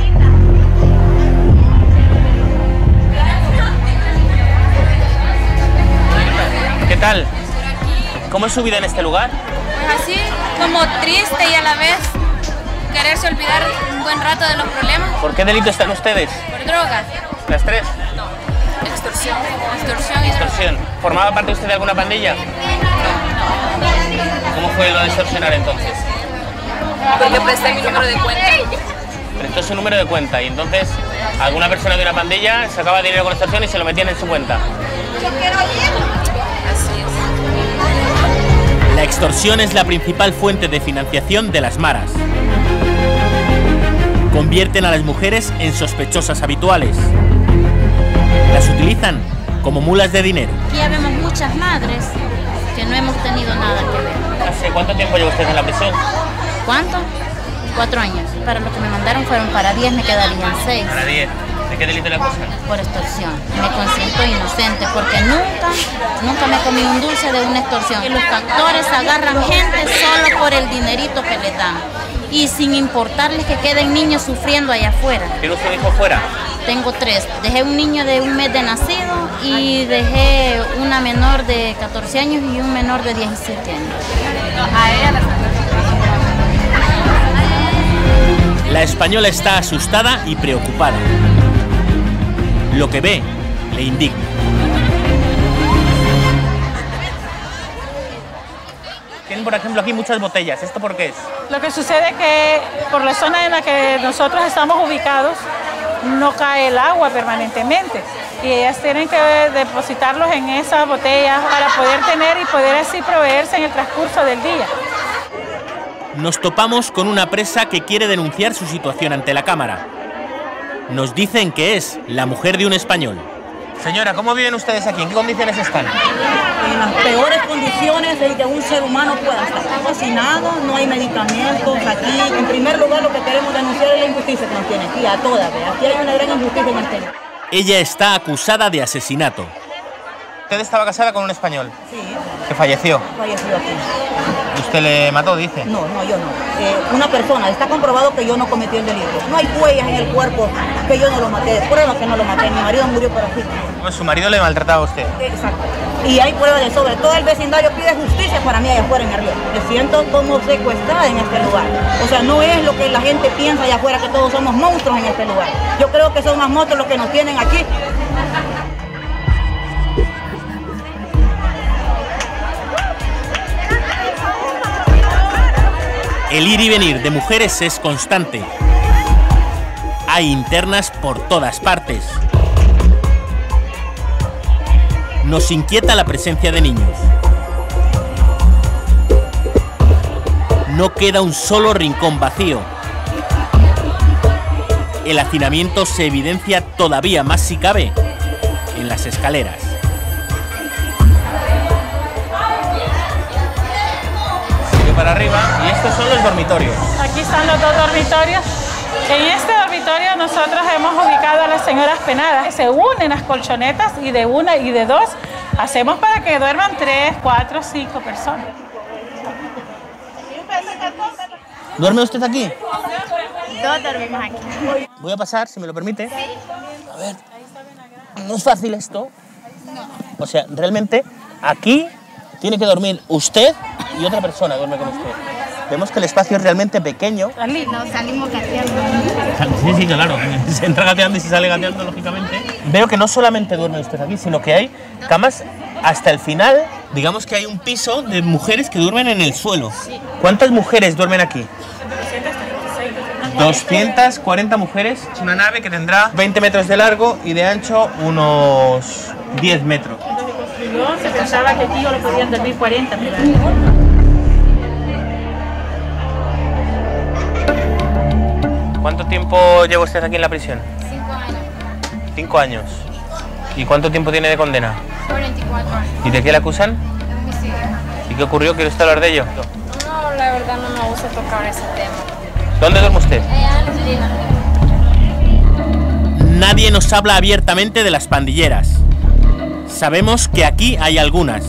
¿Qué tal? ¿Cómo es su vida en este lugar? Pues así, como triste y a la vez quererse olvidar un buen rato de los problemas. ¿Por qué delito están ustedes? Por drogas. ¿Las tres? Extorsión. Extorsión. Extorsión. ¿Formaba parte usted de alguna pandilla? No. ¿Cómo fue fue lo de extorsionar entonces? Porque presté mi número de cuenta. Prestó su número de cuenta y entonces alguna persona de una pandilla sacaba dinero con extorsión y se lo metían en su cuenta. Yo quiero ir. Así es. La extorsión es la principal fuente de financiación de las maras. Convierten a las mujeres en sospechosas habituales. Las utilizan como mulas de dinero. Aquí habemos muchas madres que no hemos tenido nada que ver. ¿Hace cuánto tiempo lleva usted en la prisión? ¿Cuánto? Cuatro años. Para lo que me mandaron fueron para diez, me quedarían seis. Para diez. ¿De qué delito la acusan? Por extorsión. Me consiento inocente porque nunca, nunca me comí un dulce de una extorsión. Y los factores agarran gente solo por el dinerito que le dan. Y sin importarles que queden niños sufriendo allá afuera. ¿Tiene usted hijo fuera? Tengo tres. Dejé un niño de un mes de nacido y dejé una menor de catorce años y un menor de diecisiete años. A ella la... la española está asustada y preocupada. Lo que ve le indigna. Tienen, por ejemplo, aquí muchas botellas. ¿Esto por qué es? Lo que sucede es que por la zona en la que nosotros estamos ubicados no cae el agua permanentemente y ellas tienen que depositarlos en esas botellas para poder tener y poder así proveerse en el transcurso del día. Nos topamos con una presa que quiere denunciar su situación ante la cámara. Nos dicen que es la mujer de un español. Señora, ¿cómo viven ustedes aquí? ¿En qué condiciones están? En las peores condiciones de que un ser humano pueda estar. Cocinado, no hay medicamentos aquí. En primer lugar, lo que queremos denunciar es la injusticia que nos tiene aquí, a todas. ¿Ve? Aquí hay una gran injusticia en el tema. Ella está acusada de asesinato. Usted estaba casada con un español. Sí. ¿Que falleció? Falleció aquí. ¿Usted le mató, dice? No, no, yo no. Eh, una persona, está comprobado que yo no cometí el delito. No hay huellas en el cuerpo que yo no lo maté. Pruebas que no lo maté. Mi marido murió por asfixia. Pues su marido le maltrataba a usted. Exacto. Y hay pruebas de sobre todo el vecindario pide justicia para mí allá afuera en el río. Me siento como secuestrada en este lugar. O sea, no es lo que la gente piensa allá afuera, que todos somos monstruos en este lugar. Yo creo que son más monstruos los que nos tienen aquí. El ir y venir de mujeres es constante. Hay internas por todas partes. Nos inquieta la presencia de niños. No queda un solo rincón vacío. El hacinamiento se evidencia todavía más si cabe en las escaleras. Para arriba, y estos son los dormitorios. Aquí están los dos dormitorios. En este dormitorio nosotros hemos ubicado a las señoras penadas. Se unen las colchonetas y de una y de dos hacemos para que duerman tres, cuatro, cinco personas. ¿Duerme usted aquí? Dos dormimos aquí. Voy a pasar, si me lo permite. A ver, no es fácil esto. O sea, realmente aquí tiene que dormir usted y otra persona duerme con usted. Vemos que el espacio es realmente pequeño. No, salimos gateando. Sí, sí, claro. Se entra gateando y se sale gateando, lógicamente. Veo que no solamente duerme usted aquí, sino que hay camas hasta el final. Digamos que hay un piso de mujeres que duermen en el suelo. Sí. ¿Cuántas mujeres duermen aquí? doscientas cuarenta mujeres. Es una nave que tendrá veinte metros de largo y de ancho unos diez metros. Se pensaba que aquí yo lo podían dormir cuarenta. ¿Cuánto tiempo lleva usted aquí en la prisión? Cinco años. Cinco años. ¿Y cuánto tiempo tiene de condena? cuarenta y cuatro años. ¿Y de qué la acusan? De homicidio. ¿Y qué ocurrió? ¿Quiere usted hablar de ello? No, la verdad no me gusta tocar ese tema. ¿Dónde duerme usted? Allá en Lina. Nadie nos habla abiertamente de las pandilleras. Sabemos que aquí hay algunas.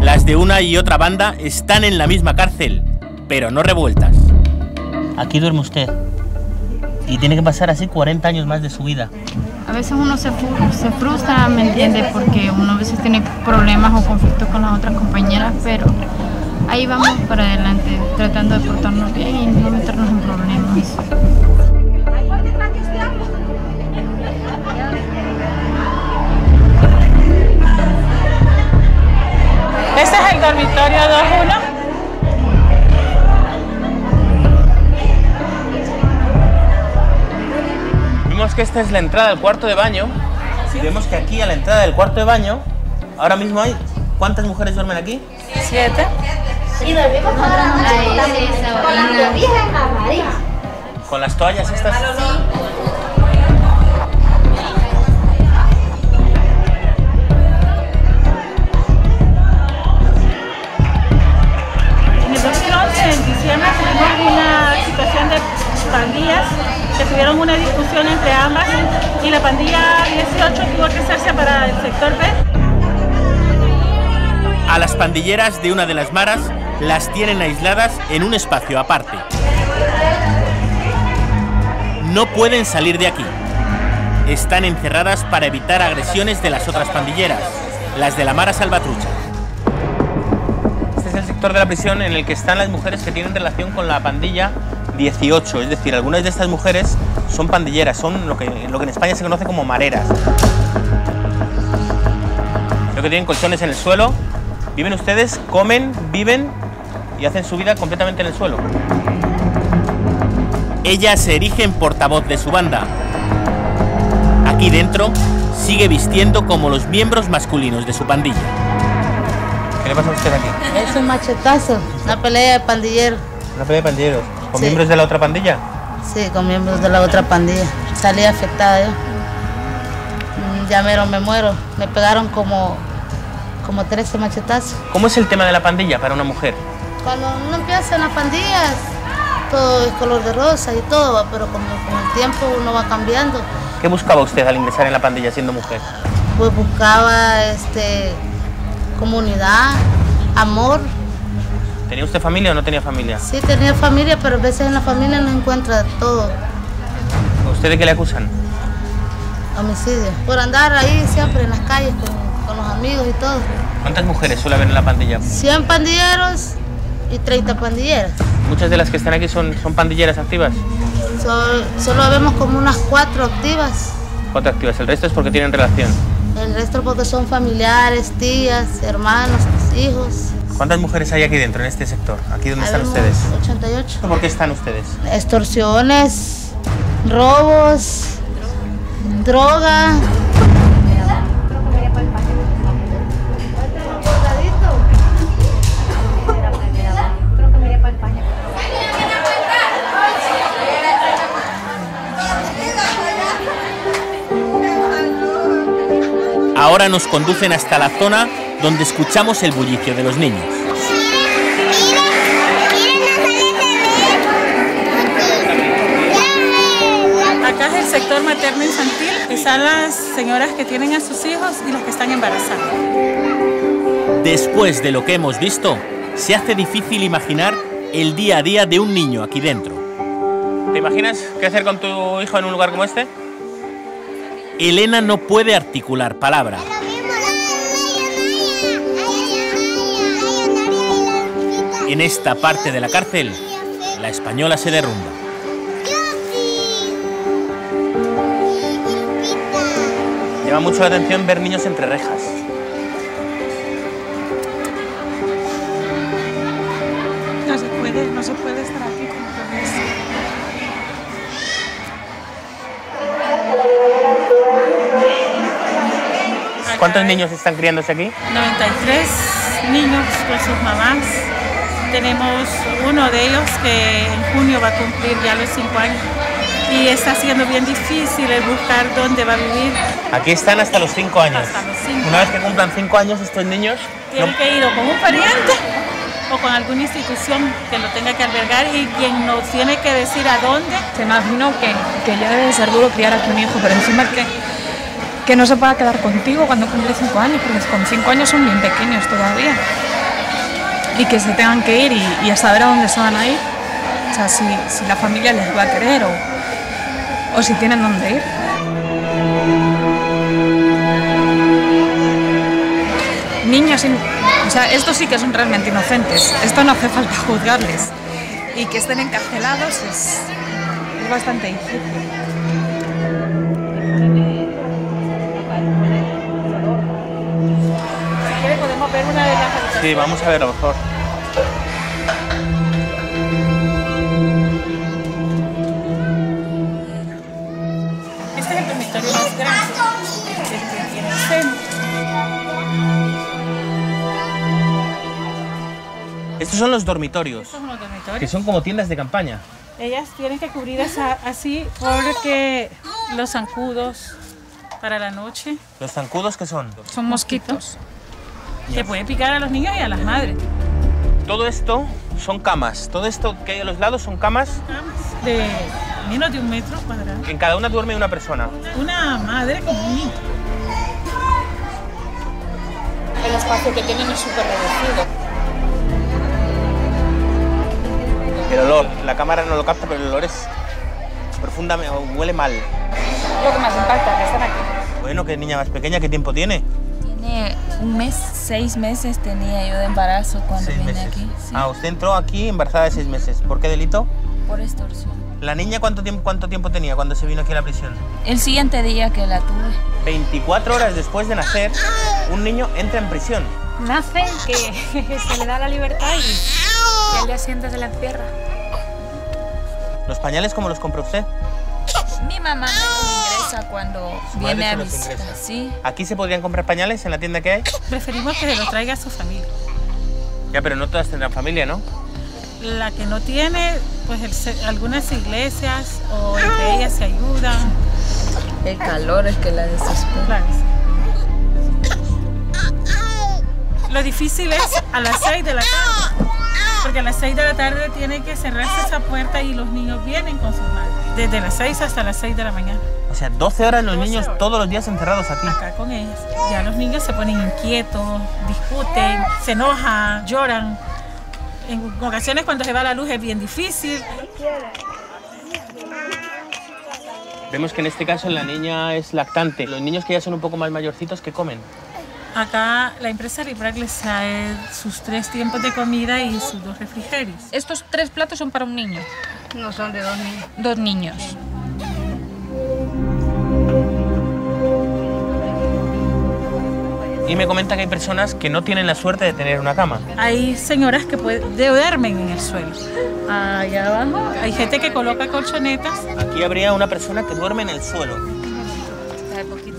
Las de una y otra banda están en la misma cárcel, pero no revueltas. Aquí duerme usted. Y tiene que pasar así cuarenta años más de su vida. A veces uno se, se frustra, ¿me entiendes? Porque uno a veces tiene problemas o conflictos con las otras compañeras, pero ahí vamos para adelante, tratando de portarnos bien y no meternos en problemas. Este es el dormitorio dos uno. Vemos que esta es la entrada del cuarto de baño. Y vemos que aquí, a la entrada del cuarto de baño, ahora mismo hay... ¿Cuántas mujeres duermen aquí? Siete. Y dormimos con la noche. Con las toallas estas. En diciembre tuvimos una situación de pandillas, que tuvieron una discusión entre ambas y la pandilla dieciocho tuvo que ser separada del sector B. A las pandilleras de una de las maras las tienen aisladas en un espacio aparte. No pueden salir de aquí. Están encerradas para evitar agresiones de las otras pandilleras, las de la Mara Salvatrucha. Es el sector de la prisión en el que están las mujeres que tienen relación con la pandilla dieciocho, es decir, algunas de estas mujeres son pandilleras, son lo que, lo que en España se conoce como mareras. Creo que tienen colchones en el suelo, viven ustedes, comen, viven y hacen su vida completamente en el suelo. Ella se erige en portavoz de su banda. Aquí dentro sigue vistiendo como los miembros masculinos de su pandilla. ¿Qué le pasa a usted aquí? Es un machetazo, una pelea de pandilleros. ¿Una pelea de pandilleros? ¿Con sí. miembros de la otra pandilla? Sí, con miembros de la otra pandilla. Salí afectada yo. Ya mero me muero. Me pegaron como, como trece machetazos. ¿Cómo es el tema de la pandilla para una mujer? Cuando uno empieza en las pandillas, todo es color de rosa y todo, va, pero con, con el tiempo uno va cambiando. ¿Qué buscaba usted al ingresar en la pandilla siendo mujer? Pues buscaba, este... comunidad, amor. ¿Tenía usted familia o no tenía familia? Sí, tenía familia, pero a veces en la familia no encuentra todo. ¿A usted de qué le acusan? Homicidio. Por andar ahí siempre en las calles con, con los amigos y todo. ¿Cuántas mujeres suele haber en la pandilla? cien pandilleros y treinta pandilleras. ¿Muchas de las que están aquí son, son pandilleras activas? So, solo vemos como unas cuatro activas. ¿Cuatro activas? ¿El resto es porque tienen relación? El resto porque son familiares, tías, hermanos, hijos. ¿Cuántas mujeres hay aquí dentro, en este sector? ¿Aquí donde están ustedes? ochenta y ocho. ¿Por qué están ustedes? Extorsiones, robos, droga. Ahora nos conducen hasta la zona donde escuchamos el bullicio de los niños. Acá es el sector materno-infantil, que están las señoras que tienen a sus hijos y las que están embarazadas. Después de lo que hemos visto, se hace difícil imaginar el día a día de un niño aquí dentro. ¿Te imaginas qué hacer con tu hijo en un lugar como este? Elena no puede articular palabra. En esta parte de la cárcel, la española se derrumba. Llama mucho la atención ver niños entre rejas. No se puede, no se puede estar aquí con eso. ¿Cuántos niños están criándose aquí? noventa y tres niños con sus mamás. Tenemos uno de ellos que en junio va a cumplir ya los cinco años. Y está siendo bien difícil el buscar dónde va a vivir. Aquí están hasta los cinco años. Hasta los cinco. Una vez que cumplan cinco años estos niños... Tienen no... que ir o con un pariente o con alguna institución que lo tenga que albergar y quien nos tiene que decir a dónde. Se imagino que, que ya debe ser duro criar a tu hijo, pero encima que... que no se pueda quedar contigo cuando cumple cinco años, porque con cinco años son bien pequeños todavía. Y que se tengan que ir y, y a saber a dónde se van a ir, o sea, si, si la familia les va a querer o, o si tienen dónde ir. Niños, in, o sea, estos sí que son realmente inocentes, esto no hace falta juzgarles. Y que estén encarcelados es, es bastante difícil. ¿Podemos ver una de las? Sí, vamos a ver a lo mejor. Este es el dormitorio más grande, el que tiene el centro. Estos son los dormitorios. Estos son los dormitorios. Que son como tiendas de campaña. Ellas tienen que cubrir esa, así porque los zancudos para la noche. ¿Los zancudos qué son? Son mosquitos yes. que pueden picar a los niños y a las madres. Todo esto son camas. Todo esto que hay a los lados son camas. Camas de menos de un metro cuadrado. En cada una duerme una persona. Una madre con un niño. El espacio que tienen es súper reducido. El olor, la cámara no lo capta, pero el olor es profunda, huele mal. Lo que más impacta, que están aquí. Bueno, ¿qué niña más pequeña? ¿Qué tiempo tiene? Tiene un mes, seis meses tenía yo de embarazo cuando seis vine meses. aquí. Sí. Ah, usted entró aquí embarazada de seis meses. ¿Por qué delito? Por extorsión. ¿La niña cuánto tiempo, cuánto tiempo tenía cuando se vino aquí a la prisión? El siguiente día que la tuve. veinticuatro horas después de nacer, un niño entra en prisión. Nace, que se le da la libertad y al día siguiente se la entierra. ¿Los pañales cómo los compró usted? Mi mamá me los ingresa cuando viene a visitar. ¿Sí? ¿Aquí se podrían comprar pañales en la tienda que hay? Preferimos que se los traiga a su familia. Ya, pero no todas tendrán familia, ¿no? La que no tiene, pues el, algunas iglesias o entre ellas se ayudan. El calor es que la desespera. Lo difícil es a las seis de la tarde, porque a las seis de la tarde tiene que cerrarse esa puerta y los niños vienen con sus madres. Desde las seis hasta las seis de la mañana. O sea, doce horas los niños horas. todos los días encerrados aquí. Acá con ellas. Ya los niños se ponen inquietos, discuten, se enojan, lloran. En ocasiones cuando se va la luz es bien difícil. Vemos que en este caso la niña es lactante. Los niños que ya son un poco más mayorcitos, ¿qué comen? Acá la empresa Libract les trae sus tres tiempos de comida y sus dos refrigerios. Estos tres platos son para un niño. No, son de dos niños. Dos niños. Sí. Y me comenta que hay personas que no tienen la suerte de tener una cama. Hay señoras que duermen en el suelo. Allá abajo hay gente que coloca colchonetas. Aquí habría una persona que duerme en el suelo. Está poquito.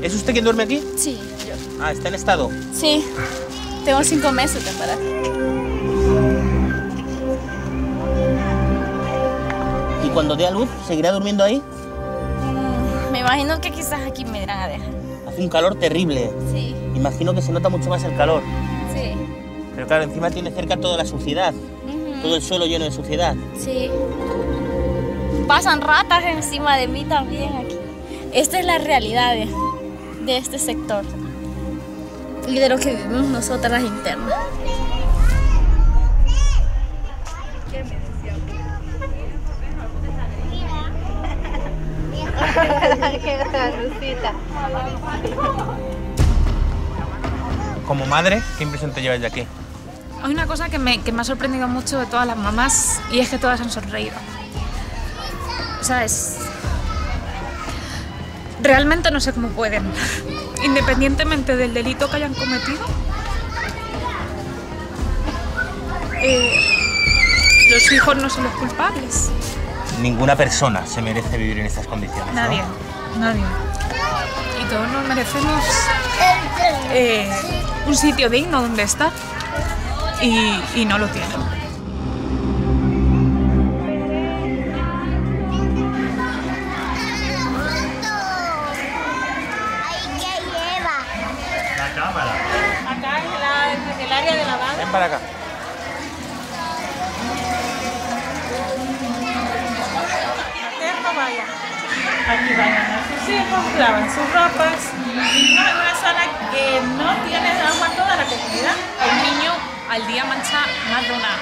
¿Es usted quien duerme aquí? Sí, yo. Ah, ¿está en estado? Sí. Tengo cinco meses de embarazo. Cuando dé a luz, ¿seguirá durmiendo ahí? Mm, me imagino que quizás aquí me irán a dejar. Hace un calor terrible. Sí. Imagino que se nota mucho más el calor. Sí. Pero claro, encima tiene cerca toda la suciedad. Uh-huh. Todo el suelo lleno de suciedad. Sí. Pasan ratas encima de mí también aquí. Esta es la realidad de, de este sector. Y de lo que vivimos nosotras las internas. Como madre, ¿qué impresión te llevas de aquí? Hay una cosa que me, que me ha sorprendido mucho de todas las mamás y es que todas han sonreído. O sea, es... realmente no sé cómo pueden. Independientemente del delito que hayan cometido, eh, los hijos no son los culpables. Ninguna persona se merece vivir en estas condiciones. Nadie, ¿no? nadie. Y todos nos merecemos eh, un sitio digno donde estar y, y no lo tienen. La cámara. Acá es el área de lavado. Ven para acá. Aquí van a sus hijos, lavan sus ropas. Y no es una zona que no tiene agua toda la comunidad. El niño al día mancha más de una,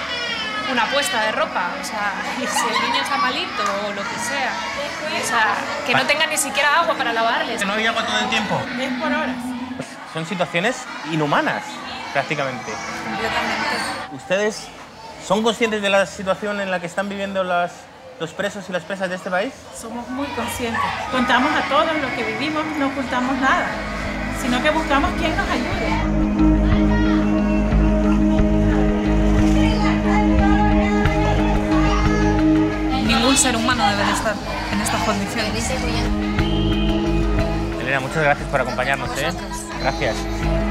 una puesta de ropa. O sea, si el niño está malito o lo que sea. O sea, que no tenga ni siquiera agua para lavarles. Que no hay agua todo el tiempo. Es por horas. Son situaciones inhumanas, prácticamente. Completamente. ¿Ustedes son conscientes de la situación en la que están viviendo las... los presos y las presas de este país? Somos muy conscientes. Contamos a todos lo que vivimos, no ocultamos nada, sino que buscamos quien nos ayude. Ningún ser humano debe de estar en estas condiciones. Elena, muchas gracias por acompañarnos, ¿eh? Gracias.